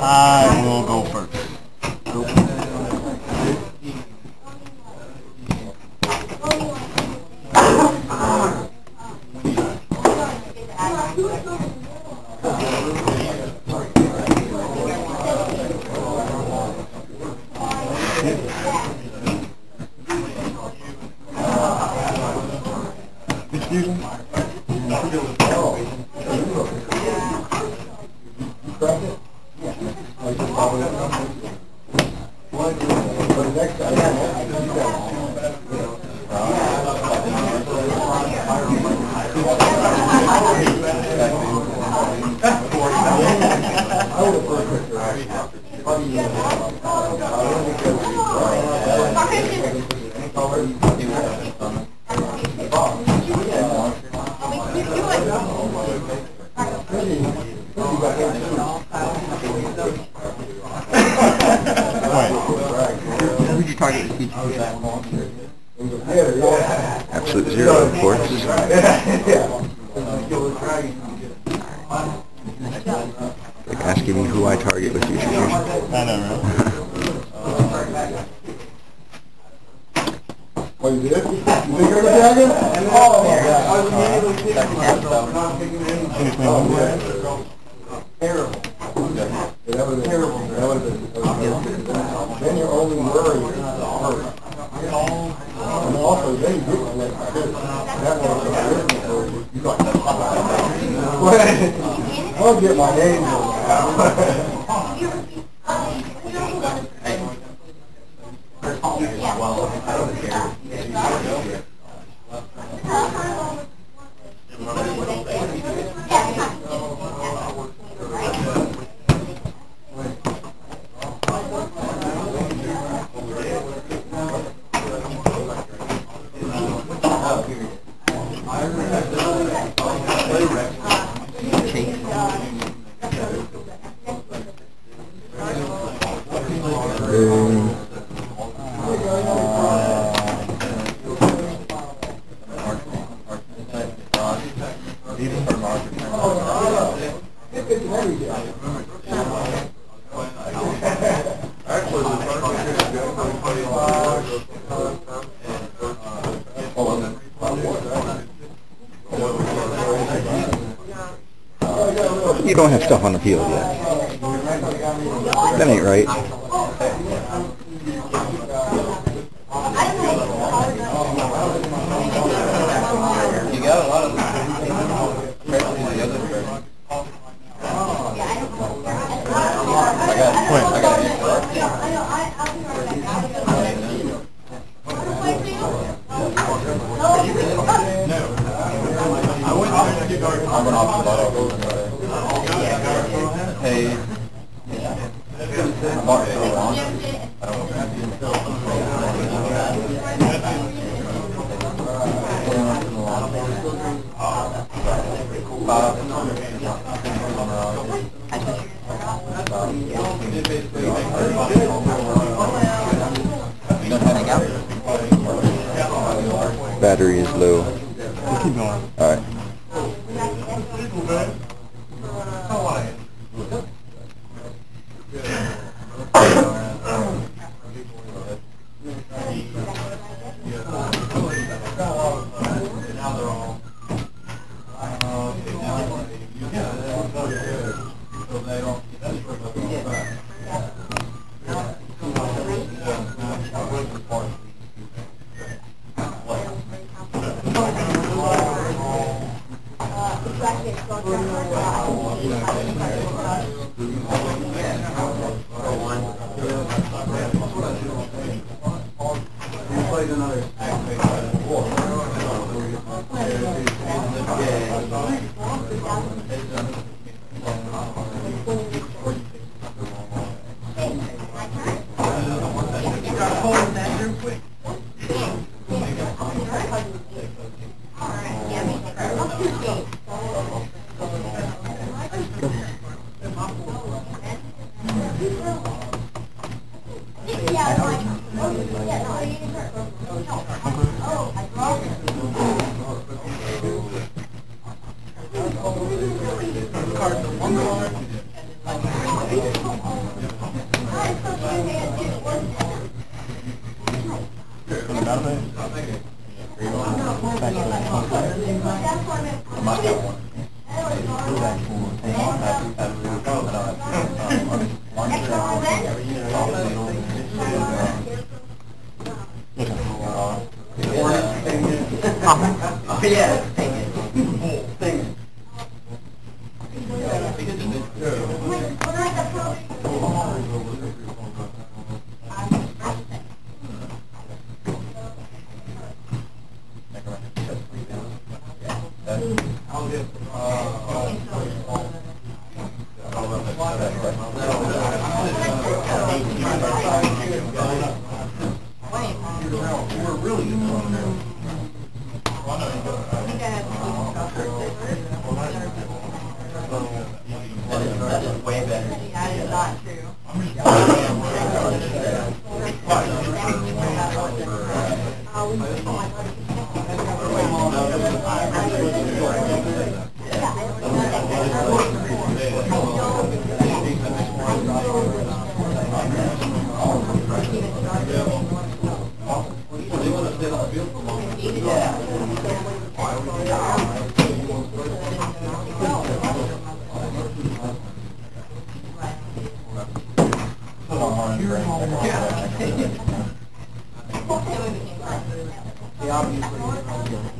I will go first. Absolute Zero, of course. Like asking me who I target with future. I know, right? Terrible. That would have been terrible. That would have been then your only worry is hurt. And also, then you look like this. That would have been terrible. You got that. I'll get my name You don't have stuff on appeal yet. That ain't right. You got a lot of battery is low. We'll keep going. All right. out of there? I think it. Back to that contract. I must have one. Yeah, obviously.